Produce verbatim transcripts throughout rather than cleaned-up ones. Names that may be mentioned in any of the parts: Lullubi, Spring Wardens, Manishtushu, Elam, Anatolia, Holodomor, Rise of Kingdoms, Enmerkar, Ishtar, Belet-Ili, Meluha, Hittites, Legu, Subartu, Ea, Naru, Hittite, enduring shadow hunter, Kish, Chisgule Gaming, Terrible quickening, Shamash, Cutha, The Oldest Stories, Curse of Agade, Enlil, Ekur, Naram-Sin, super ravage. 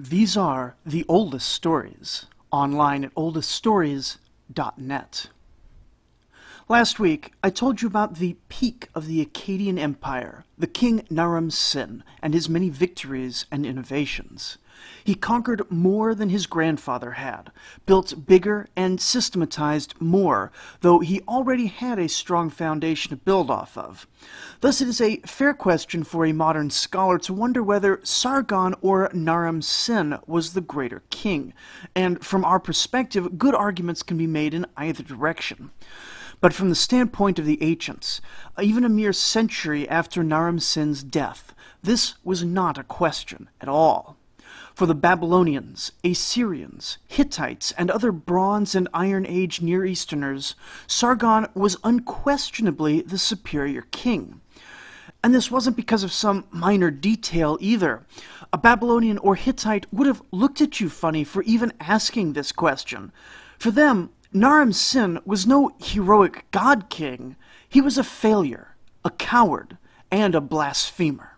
These are The Oldest Stories, online at oldest stories dot net. Last week, I told you about the peak of the Akkadian Empire, the king Naram-Sin, and his many victories and innovations. He conquered more than his grandfather had, built bigger and systematized more, though he already had a strong foundation to build off of. Thus it is a fair question for a modern scholar to wonder whether Sargon or Naram-Sin was the greater king, and from our perspective, good arguments can be made in either direction. But from the standpoint of the ancients, even a mere century after Naram-Sin's death, this was not a question at all. For the Babylonians, Assyrians, Hittites, and other Bronze and Iron Age Near Easterners, Sargon was unquestionably the superior king. And this wasn't because of some minor detail either. A Babylonian or Hittite would have looked at you funny for even asking this question. For them, Naram-Sin was no heroic god king. He was a failure, a coward, and a blasphemer.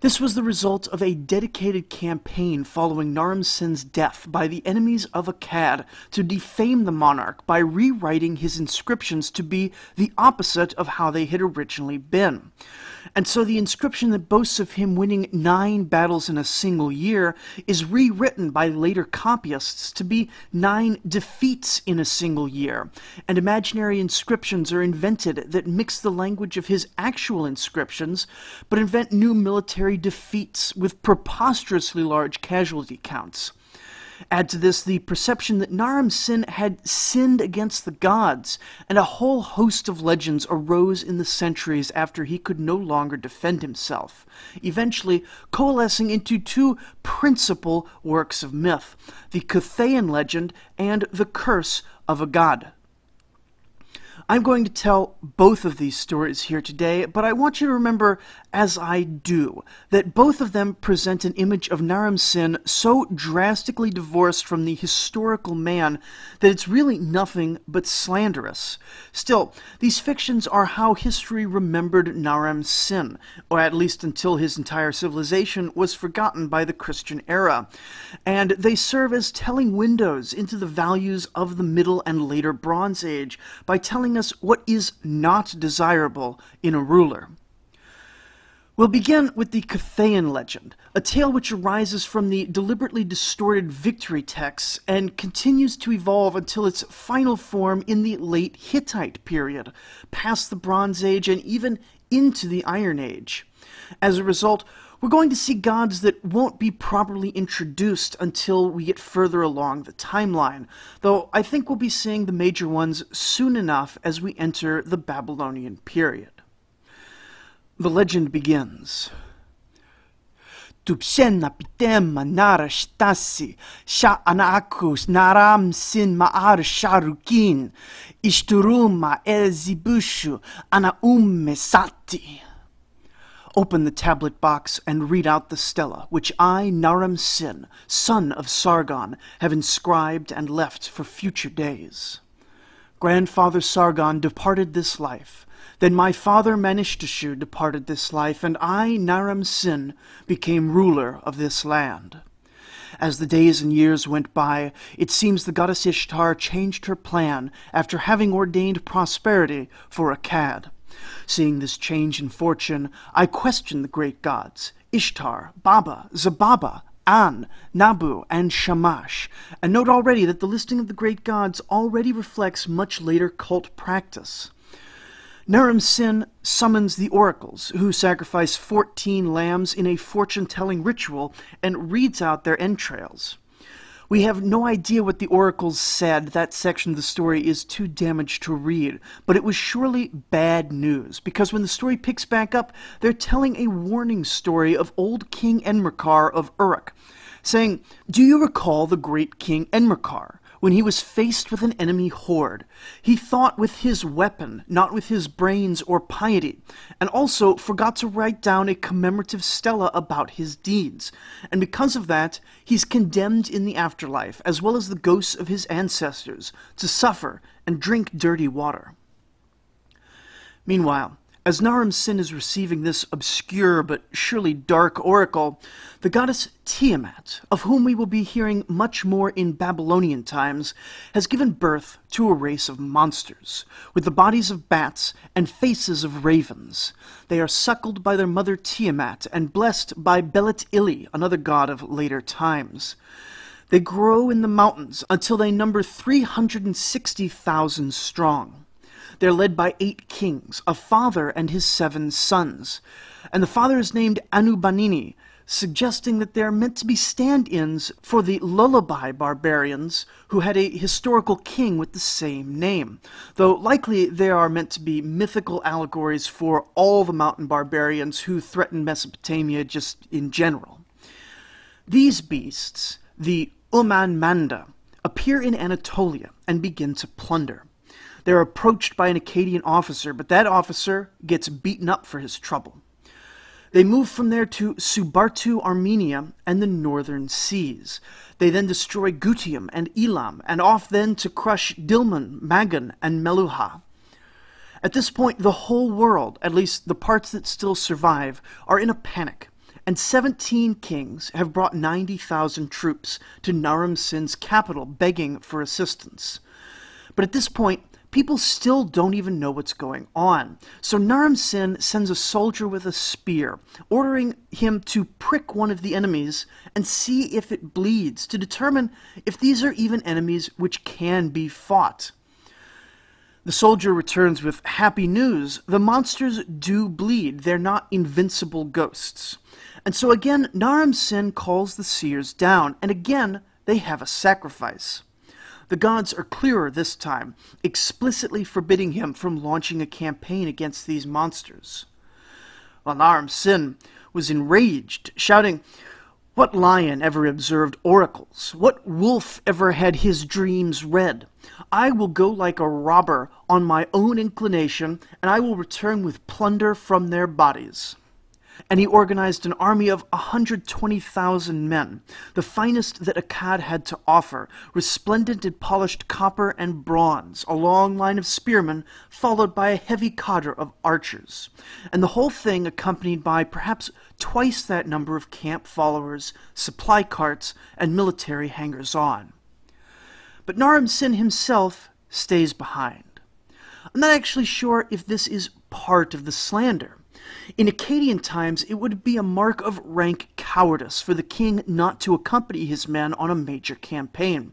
This was the result of a dedicated campaign following Naram-Sin's death by the enemies of Akkad to defame the monarch by rewriting his inscriptions to be the opposite of how they had originally been. And so the inscription that boasts of him winning nine battles in a single year is rewritten by later copyists to be nine defeats in a single year, and imaginary inscriptions are invented that mix the language of his actual inscriptions, but invent new military defeats with preposterously large casualty counts. Add to this the perception that Naram-Sin had sinned against the gods, and a whole host of legends arose in the centuries after he could no longer defend himself, eventually coalescing into two principal works of myth, the Cuthean legend and the Curse of Agade. I'm going to tell both of these stories here today, but I want you to remember, as I do, that both of them present an image of Naram-Sin so drastically divorced from the historical man that it's really nothing but slanderous. Still, these fictions are how history remembered Naram-Sin, or at least until his entire civilization was forgotten by the Christian era, and they serve as telling windows into the values of the Middle and later Bronze Age by telling us what is not desirable in a ruler. We'll begin with the Cuthean legend, a tale which arises from the deliberately distorted victory texts and continues to evolve until its final form in the late Hittite period, past the Bronze Age and even into the Iron Age. As a result, we're going to see gods that won't be properly introduced until we get further along the timeline, though I think we'll be seeing the major ones soon enough as we enter the Babylonian period. The legend begins. Tupshena pitema nara shtasi, sha'anakus naram sin ma'ar sharukin, ishturuma ezibushu anaumme sati. Open the tablet box and read out the stela, which I, Naram-Sin, son of Sargon, have inscribed and left for future days. Grandfather Sargon departed this life. Then my father Manishtushu departed this life, and I, Naram-Sin, became ruler of this land. As the days and years went by, it seems the goddess Ishtar changed her plan after having ordained prosperity for Akkad. Seeing this change in fortune, I questioned the great gods, Ishtar, Baba, Zababa, An, Nabu, and Shamash, and note already that the listing of the great gods already reflects much later cult practice. Naram-Sin summons the oracles, who sacrifice fourteen lambs in a fortune-telling ritual and reads out their entrails. We have no idea what the oracles said. That section of the story is too damaged to read, but it was surely bad news, because when the story picks back up, they're telling a warning story of old King Enmerkar of Uruk, saying, "Do you recall the great King Enmerkar? When he was faced with an enemy horde, he thought with his weapon, not with his brains or piety, and also forgot to write down a commemorative stela about his deeds. And because of that, he's condemned in the afterlife, as well as the ghosts of his ancestors, to suffer and drink dirty water." Meanwhile, As Naram-Sin is receiving this obscure but surely dark oracle, the goddess Tiamat, of whom we will be hearing much more in Babylonian times, has given birth to a race of monsters, with the bodies of bats and faces of ravens. They are suckled by their mother Tiamat and blessed by Belet-Ili, another god of later times. They grow in the mountains until they number three hundred sixty thousand strong. They're led by eight kings, a father and his seven sons. And the father is named Anubanini, suggesting that they're meant to be stand-ins for the Lullubi barbarians, who had a historical king with the same name, though likely they are meant to be mythical allegories for all the mountain barbarians who threatened Mesopotamia just in general. These beasts, the Umanmanda, appear in Anatolia and begin to plunder. They're approached by an Akkadian officer, but that officer gets beaten up for his trouble. They move from there to Subartu, Armenia, and the northern seas. They then destroy Gutium and Elam, and off then to crush Dilmun, Magan, and Meluha. At this point, the whole world, at least the parts that still survive, are in a panic, and seventeen kings have brought ninety thousand troops to Naram-Sin's capital, begging for assistance. But at this point, people still don't even know what's going on, so Naram-Sin sends a soldier with a spear, ordering him to prick one of the enemies and see if it bleeds, to determine if these are even enemies which can be fought. The soldier returns with happy news. The monsters do bleed. They're not invincible ghosts. And so again, Naram-Sin calls the seers down, and again, they have a sacrifice. The gods are clearer this time, explicitly forbidding him from launching a campaign against these monsters. Well, Naram-Sin was enraged, shouting, "What lion ever observed oracles? What wolf ever had his dreams read? I will go like a robber on my own inclination, and I will return with plunder from their bodies." And he organized an army of one hundred twenty thousand men, the finest that Akkad had to offer, resplendent in polished copper and bronze, a long line of spearmen, followed by a heavy cadre of archers, and the whole thing accompanied by perhaps twice that number of camp followers, supply carts, and military hangers-on. But Naram-Sin himself stays behind. I'm not actually sure if this is part of the slander. In Akkadian times, it would be a mark of rank cowardice for the king not to accompany his men on a major campaign,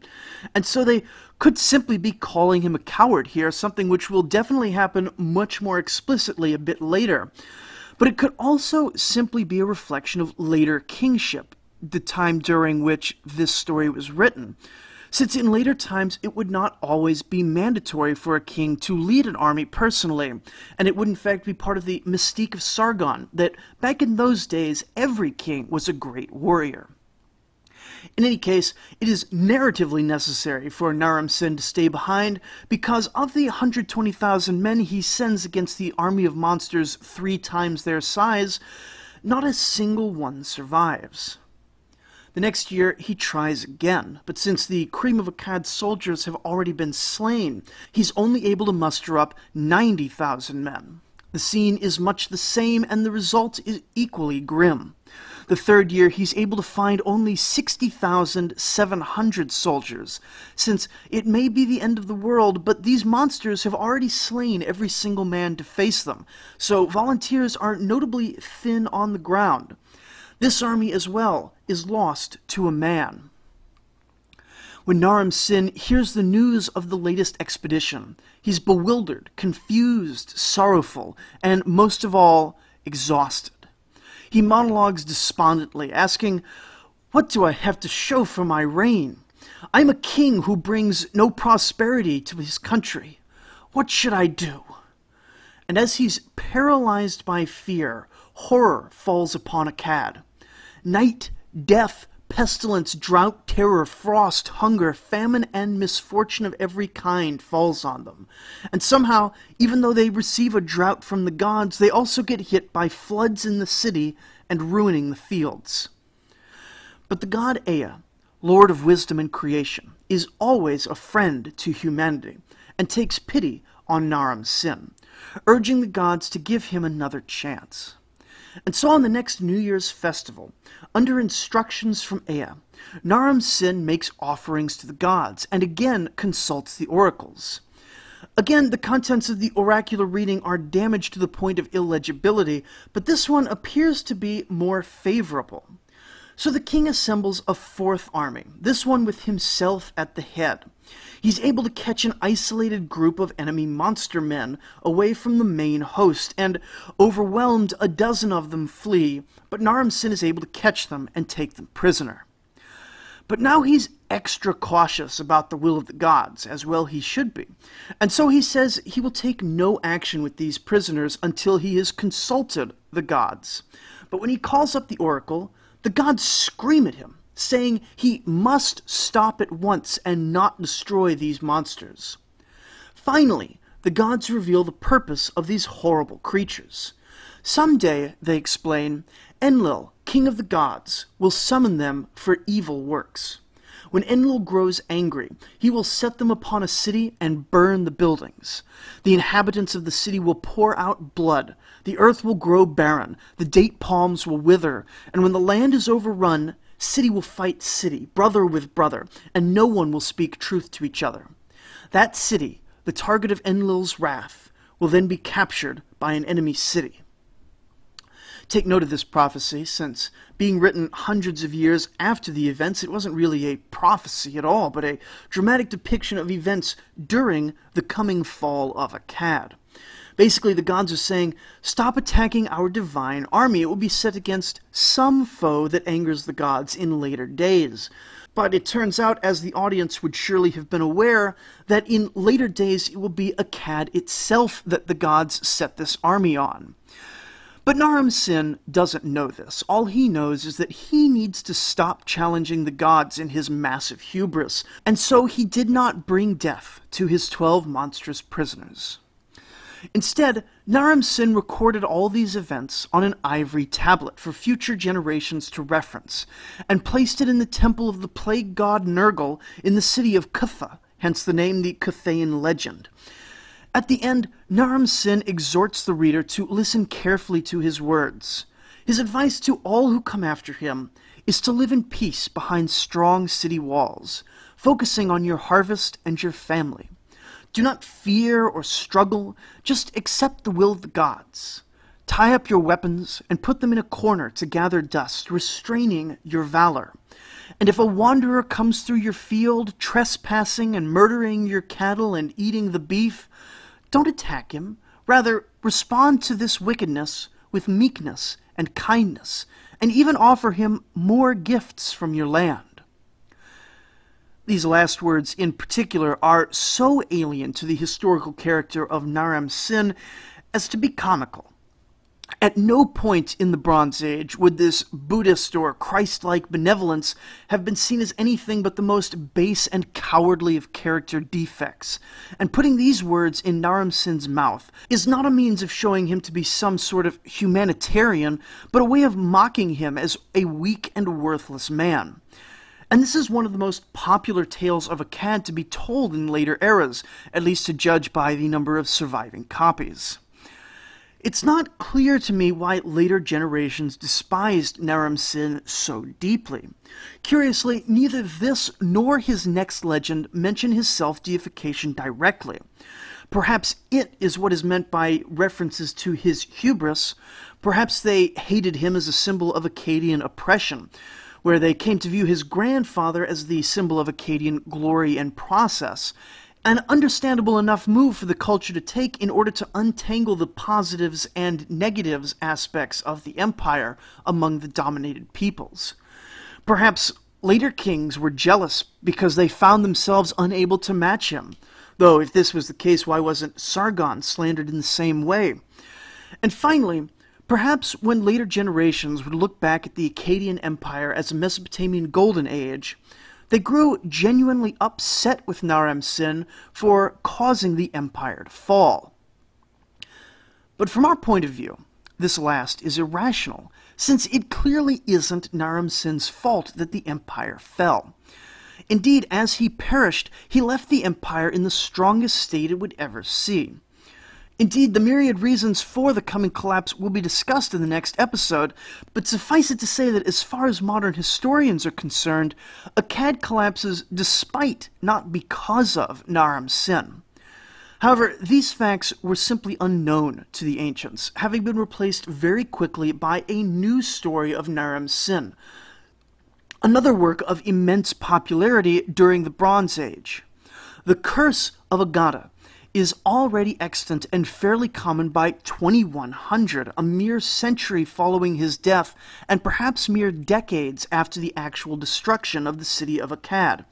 and so they could simply be calling him a coward here, something which will definitely happen much more explicitly a bit later. But it could also simply be a reflection of later kingship, the time during which this story was written, since in later times it would not always be mandatory for a king to lead an army personally, and it would in fact be part of the mystique of Sargon, that back in those days every king was a great warrior. In any case, it is narratively necessary for Naram-Sin to stay behind, because of the one hundred twenty thousand men he sends against the army of monsters three times their size, not a single one survives. The next year, he tries again, but since the cream of Akkad's soldiers have already been slain, he's only able to muster up ninety thousand men. The scene is much the same, and the result is equally grim. The third year, he's able to find only sixty thousand seven hundred soldiers, since it may be the end of the world, but these monsters have already slain every single man to face them, so volunteers are notably thin on the ground. This army as well is lost to a man. When Naram-Sin hears the news of the latest expedition, he's bewildered, confused, sorrowful, and most of all, exhausted. He monologues despondently, asking, "What do I have to show for my reign? I'm a king who brings no prosperity to his country. What should I do?" And as he's paralyzed by fear, horror falls upon Akkad. Night, death, pestilence, drought, terror, frost, hunger, famine, and misfortune of every kind falls on them. And somehow, even though they receive a drought from the gods, they also get hit by floods in the city and ruining the fields. But the god Ea, Lord of wisdom and creation, is always a friend to humanity, and takes pity on Naram-Sin, urging the gods to give him another chance. And so on the next New Year's festival, under instructions from Ea, Naram-Sin makes offerings to the gods and again consults the oracles. Again, the contents of the oracular reading are damaged to the point of illegibility, but this one appears to be more favorable. So the king assembles a fourth army, this one with himself at the head. He's able to catch an isolated group of enemy monster men away from the main host, and overwhelmed, a dozen of them flee, but Naram-Sin is able to catch them and take them prisoner. But now he's extra cautious about the will of the gods, as well he should be, and so he says he will take no action with these prisoners until he has consulted the gods. But when he calls up the oracle, the gods scream at him, saying he must stop at once and not destroy these monsters. Finally, the gods reveal the purpose of these horrible creatures. Someday, they explain, Enlil, king of the gods, will summon them for evil works. When Enlil grows angry, he will set them upon a city and burn the buildings. The inhabitants of the city will pour out blood, the earth will grow barren, the date palms will wither, and when the land is overrun, city will fight city, brother with brother, and no one will speak truth to each other. That city, the target of Enlil's wrath, will then be captured by an enemy city. Take note of this prophecy, since being written hundreds of years after the events, it wasn't really a prophecy at all, but a dramatic depiction of events during the coming fall of Akkad. Basically, the gods are saying, stop attacking our divine army. It will be set against some foe that angers the gods in later days. But it turns out, as the audience would surely have been aware, that in later days it will be Akkad itself that the gods set this army on. But Naram-Sin doesn't know this. All he knows is that he needs to stop challenging the gods in his massive hubris, and so he did not bring death to his twelve monstrous prisoners. Instead, Naram-Sin recorded all these events on an ivory tablet for future generations to reference, and placed it in the temple of the plague god Nergal in the city of Cutha, hence the name the Cuthaean legend. At the end, Naram-Sin exhorts the reader to listen carefully to his words. His advice to all who come after him is to live in peace behind strong city walls, focusing on your harvest and your family. Do not fear or struggle, just accept the will of the gods. Tie up your weapons and put them in a corner to gather dust, restraining your valor. And if a wanderer comes through your field, trespassing and murdering your cattle and eating the beef, don't attack him, rather respond to this wickedness with meekness and kindness, and even offer him more gifts from your land. These last words in particular are so alien to the historical character of Naram-Sin as to be comical. At no point in the Bronze Age would this Buddhist or Christ-like benevolence have been seen as anything but the most base and cowardly of character defects, and putting these words in Naram-Sin's mouth is not a means of showing him to be some sort of humanitarian, but a way of mocking him as a weak and worthless man. And this is one of the most popular tales of Akkad to be told in later eras, at least to judge by the number of surviving copies. It's not clear to me why later generations despised Naram-Sin so deeply. Curiously, neither this nor his next legend mention his self-deification directly. Perhaps it is what is meant by references to his hubris. Perhaps they hated him as a symbol of Akkadian oppression, where they came to view his grandfather as the symbol of Akkadian glory and process. An understandable enough move for the culture to take in order to untangle the positives and negatives aspects of the empire among the dominated peoples. Perhaps later kings were jealous because they found themselves unable to match him, though if this was the case, why wasn't Sargon slandered in the same way? And finally, perhaps when later generations would look back at the Akkadian Empire as a Mesopotamian Golden Age, they grew genuinely upset with Naram-Sin for causing the empire to fall. But from our point of view, this last is irrational, since it clearly isn't Naram-Sin's fault that the empire fell. Indeed, as he perished, he left the empire in the strongest state it would ever see. Indeed, the myriad reasons for the coming collapse will be discussed in the next episode, but suffice it to say that as far as modern historians are concerned, Akkad collapses despite, not because of, Naram-Sin. However, these facts were simply unknown to the ancients, having been replaced very quickly by a new story of Naram-Sin, another work of immense popularity during the Bronze Age. The Curse of Agade is already extant and fairly common by twenty-one hundred, a mere century following his death, and perhaps mere decades after the actual destruction of the city of Akkad.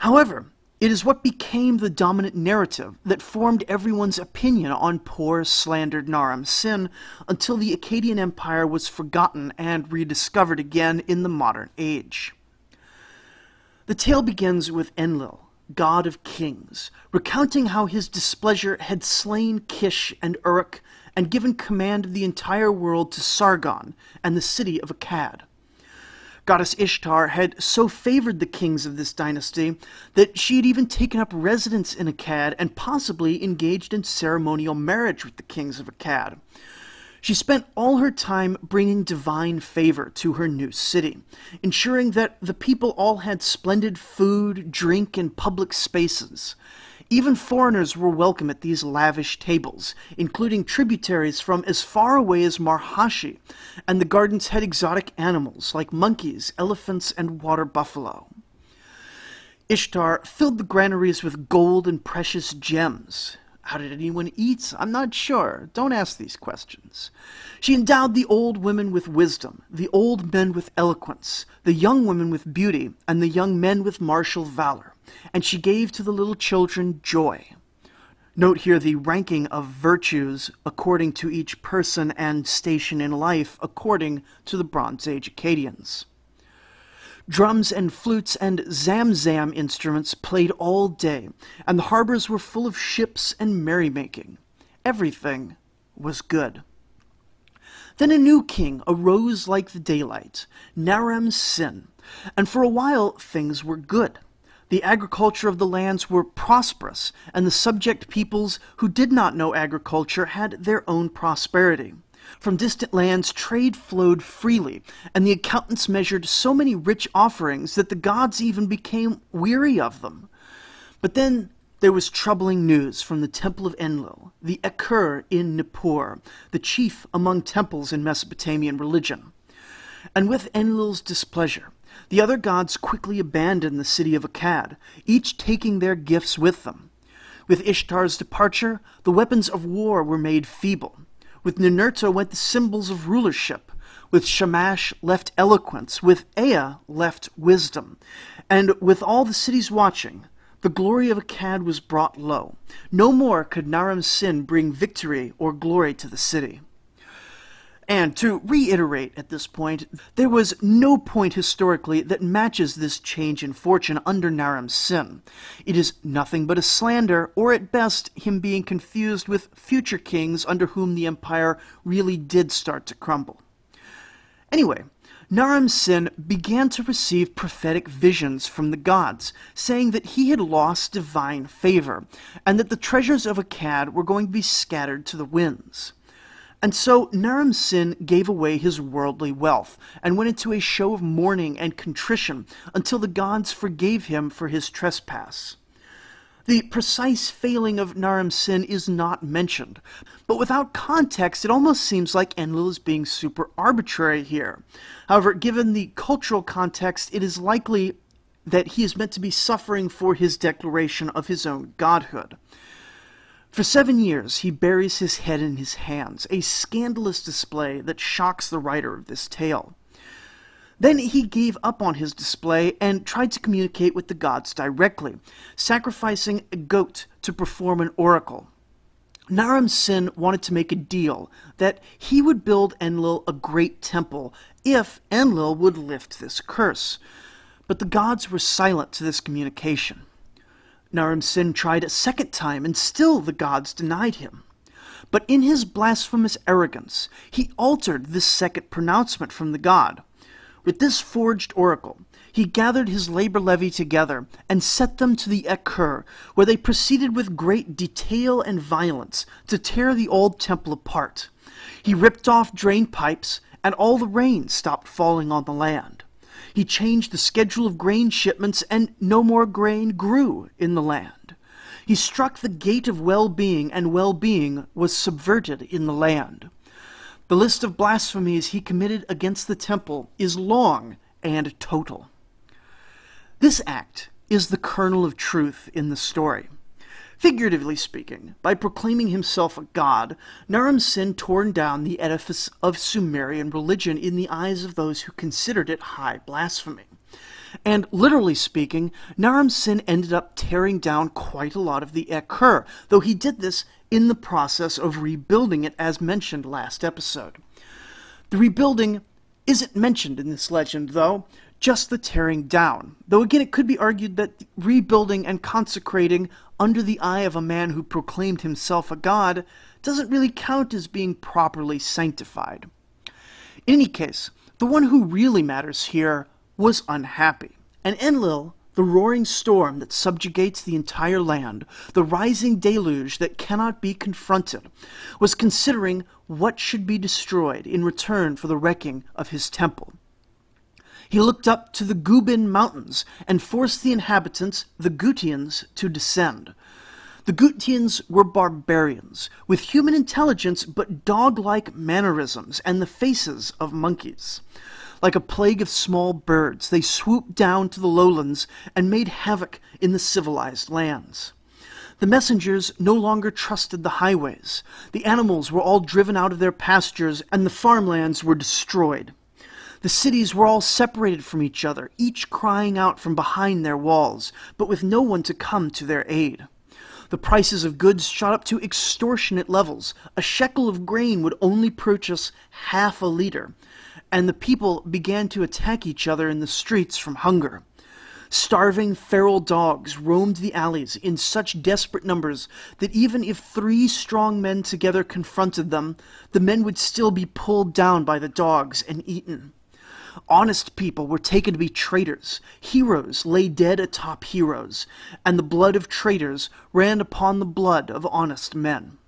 However, it is what became the dominant narrative that formed everyone's opinion on poor, slandered Naram-Sin until the Akkadian Empire was forgotten and rediscovered again in the modern age. The tale begins with Enlil, god of kings, recounting how his displeasure had slain Kish and Uruk and given command of the entire world to Sargon and the city of Akkad. Goddess Ishtar had so favored the kings of this dynasty that she had even taken up residence in Akkad and possibly engaged in ceremonial marriage with the kings of Akkad. She spent all her time bringing divine favor to her new city, ensuring that the people all had splendid food, drink, and public spaces. Even foreigners were welcome at these lavish tables, including tributaries from as far away as Marhashi, and the gardens had exotic animals like monkeys, elephants, and water buffalo. Ishtar filled the granaries with gold and precious gems. How did anyone eat? I'm not sure. Don't ask these questions. She endowed the old women with wisdom, the old men with eloquence, the young women with beauty, and the young men with martial valor, and she gave to the little children joy. Note here the ranking of virtues according to each person and station in life according to the Bronze Age Akkadians. Drums and flutes and zam-zam instruments played all day, and the harbors were full of ships and merrymaking. Everything was good. Then a new king arose like the daylight, Naram-Sin, and for a while things were good. The agriculture of the lands were prosperous, and the subject peoples who did not know agriculture had their own prosperity. From distant lands, trade flowed freely, and the accountants measured so many rich offerings that the gods even became weary of them. But then there was troubling news from the temple of Enlil, the Ekur in Nippur, the chief among temples in Mesopotamian religion. And with Enlil's displeasure, the other gods quickly abandoned the city of Akkad, each taking their gifts with them. With Ishtar's departure, the weapons of war were made feeble. With Ninurta went the symbols of rulership, with Shamash left eloquence, with Ea left wisdom, and with all the cities watching, the glory of Akkad was brought low. No more could Naram-Sin bring victory or glory to the city. And to reiterate at this point, there was no point historically that matches this change in fortune under Naram-Sin. It is nothing but a slander, or at best, him being confused with future kings under whom the empire really did start to crumble. Anyway, Naram-Sin began to receive prophetic visions from the gods, saying that he had lost divine favor, and that the treasures of Akkad were going to be scattered to the winds. And so Naram-Sin gave away his worldly wealth, and went into a show of mourning and contrition until the gods forgave him for his trespass. The precise failing of Naram-Sin is not mentioned, but without context it almost seems like Enlil is being super arbitrary here. However, given the cultural context, it is likely that he is meant to be suffering for his declaration of his own godhood. For seven years, he buries his head in his hands, a scandalous display that shocks the writer of this tale. Then he gave up on his display and tried to communicate with the gods directly, sacrificing a goat to perform an oracle. Naram-Sin wanted to make a deal that he would build Enlil a great temple if Enlil would lift this curse, but the gods were silent to this communication. Naram-Sin tried a second time, and still the gods denied him. But in his blasphemous arrogance, he altered this second pronouncement from the god. With this forged oracle, he gathered his labor levy together and set them to the Ekur, where they proceeded with great detail and violence to tear the old temple apart. He ripped off drain pipes, and all the rain stopped falling on the land. He changed the schedule of grain shipments, and no more grain grew in the land. He struck the gate of well-being, and well-being was subverted in the land. The list of blasphemies he committed against the temple is long and total. This act is the kernel of truth in the story. Figuratively speaking, by proclaiming himself a god, Naram-Sin torn down the edifice of Sumerian religion in the eyes of those who considered it high blasphemy. And literally speaking, Naram-Sin ended up tearing down quite a lot of the Ekur, though he did this in the process of rebuilding it, as mentioned last episode. The rebuilding isn't mentioned in this legend, though, just the tearing down. Though again, it could be argued that rebuilding and consecrating under the eye of a man who proclaimed himself a god doesn't really count as being properly sanctified. In any case, the one who really matters here was unhappy, and Enlil, the roaring storm that subjugates the entire land, the rising deluge that cannot be confronted, was considering what should be destroyed in return for the wrecking of his temple. He looked up to the Gubin Mountains and forced the inhabitants, the Gutians, to descend. The Gutians were barbarians, with human intelligence but dog-like mannerisms and the faces of monkeys. Like a plague of small birds, they swooped down to the lowlands and made havoc in the civilized lands. The messengers no longer trusted the highways. The animals were all driven out of their pastures, and the farmlands were destroyed. The cities were all separated from each other, each crying out from behind their walls, but with no one to come to their aid. The prices of goods shot up to extortionate levels. A shekel of grain would only purchase half a liter, and the people began to attack each other in the streets from hunger. Starving feral dogs roamed the alleys in such desperate numbers that even if three strong men together confronted them, the men would still be pulled down by the dogs and eaten. Honest people were taken to be traitors, heroes lay dead atop heroes, and the blood of traitors ran upon the blood of honest men.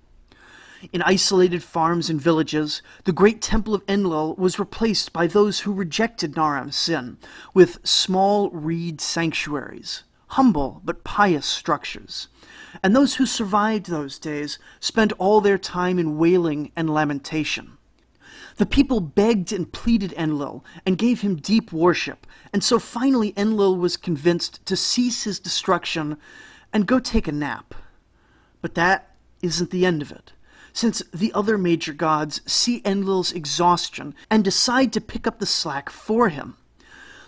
In isolated farms and villages, the great temple of Enlil was replaced by those who rejected Naram-Sin with small reed sanctuaries, humble but pious structures. And those who survived those days spent all their time in wailing and lamentation. The people begged and pleaded Enlil, and gave him deep worship, and so finally Enlil was convinced to cease his destruction and go take a nap. But that isn't the end of it, since the other major gods see Enlil's exhaustion and decide to pick up the slack for him.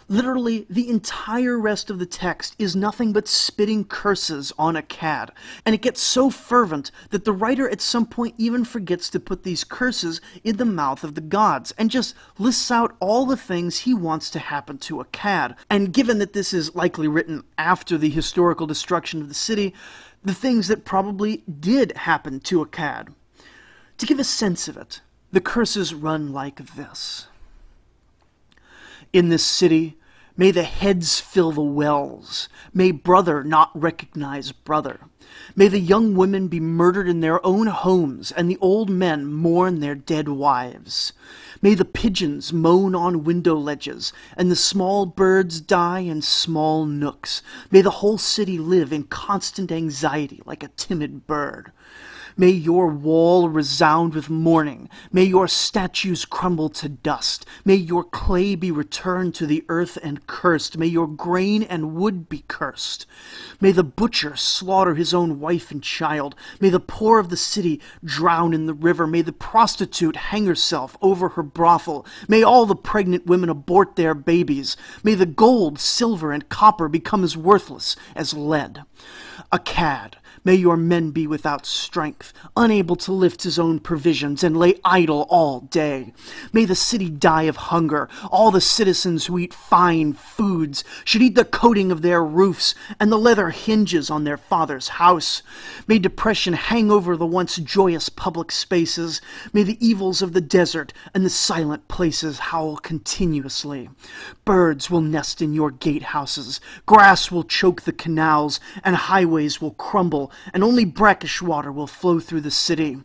Literally, the entire rest of the text is nothing but spitting curses on Akkad, and it gets so fervent that the writer at some point even forgets to put these curses in the mouth of the gods, and just lists out all the things he wants to happen to Akkad. And given that this is likely written after the historical destruction of the city, the things that probably did happen to Akkad. To give a sense of it, the curses run like this. In this city, may the heads fill the wells. May brother not recognize brother. May the young women be murdered in their own homes, and the old men mourn their dead wives. May the pigeons moan on window ledges, and the small birds die in small nooks. May the whole city live in constant anxiety like a timid bird. May your wall resound with mourning. May your statues crumble to dust. May your clay be returned to the earth and cursed. May your grain and wood be cursed. May the butcher slaughter his own wife and child. May the poor of the city drown in the river. May the prostitute hang herself over her brothel. May all the pregnant women abort their babies. May the gold, silver, and copper become as worthless as lead. Akkad, may your men be without strength. strength, unable to lift his own provisions, and lay idle all day. May the city die of hunger. All the citizens who eat fine foods should eat the coating of their roofs and the leather hinges on their father's house. May depression hang over the once joyous public spaces. May the evils of the desert and the silent places howl continuously. Birds will nest in your gatehouses, grass will choke the canals, and highways will crumble, and only brackish water will flow through the city.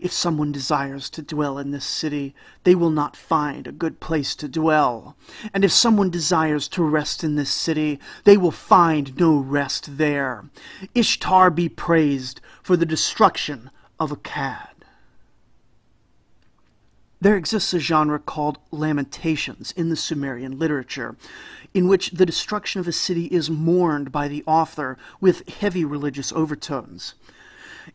If someone desires to dwell in this city, they will not find a good place to dwell. And if someone desires to rest in this city, they will find no rest there. Ishtar be praised for the destruction of Akkad. There exists a genre called lamentations in the Sumerian literature, in which the destruction of a city is mourned by the author with heavy religious overtones.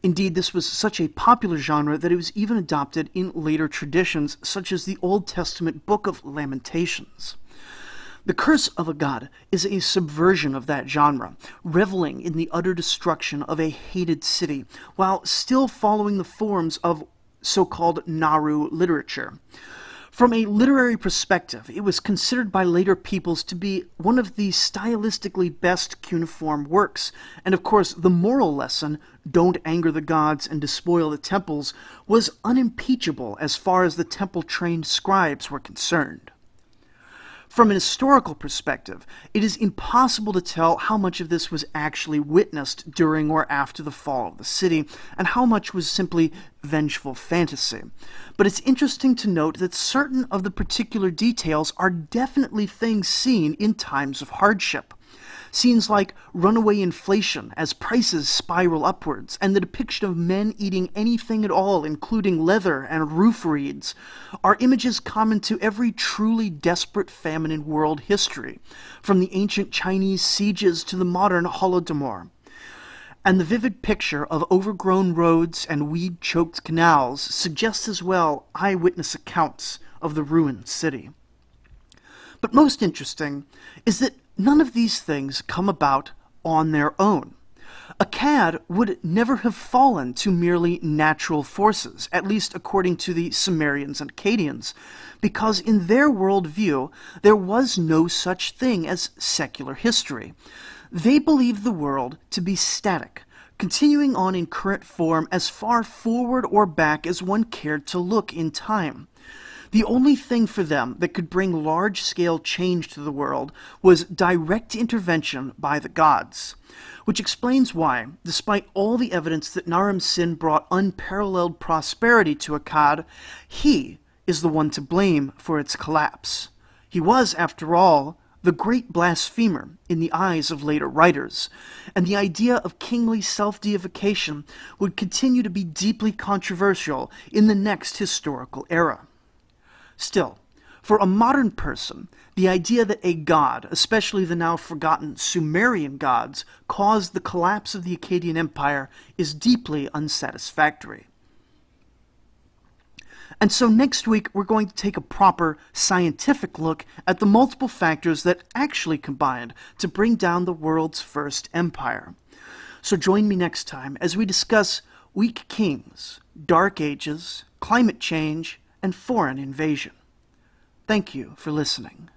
Indeed, this was such a popular genre that it was even adopted in later traditions, such as the Old Testament Book of Lamentations. The Curse of Agade is a subversion of that genre, reveling in the utter destruction of a hated city, while still following the forms of so-called Naru literature. From a literary perspective, it was considered by later peoples to be one of the stylistically best cuneiform works, and of course the moral lesson, don't anger the gods and despoil the temples, was unimpeachable as far as the temple-trained scribes were concerned. From an historical perspective, it is impossible to tell how much of this was actually witnessed during or after the fall of the city, and how much was simply vengeful fantasy. But it's interesting to note that certain of the particular details are definitely things seen in times of hardship. Scenes like runaway inflation as prices spiral upwards, and the depiction of men eating anything at all, including leather and roof reeds, are images common to every truly desperate famine in world history, from the ancient Chinese sieges to the modern Holodomor. And the vivid picture of overgrown roads and weed-choked canals suggests as well eyewitness accounts of the ruined city. But most interesting is that none of these things come about on their own. Akkad would never have fallen to merely natural forces, at least according to the Sumerians and Akkadians, because in their worldview there was no such thing as secular history. They believed the world to be static, continuing on in current form as far forward or back as one cared to look in time. The only thing for them that could bring large-scale change to the world was direct intervention by the gods, which explains why, despite all the evidence that Naram-Sin brought unparalleled prosperity to Akkad, he is the one to blame for its collapse. He was, after all, the great blasphemer in the eyes of later writers, and the idea of kingly self-deification would continue to be deeply controversial in the next historical era. Still, for a modern person, the idea that a god, especially the now forgotten Sumerian gods, caused the collapse of the Akkadian Empire is deeply unsatisfactory. And so next week we're going to take a proper scientific look at the multiple factors that actually combined to bring down the world's first empire. So join me next time as we discuss weak kings, dark ages, climate change, and foreign invasion. Thank you for listening.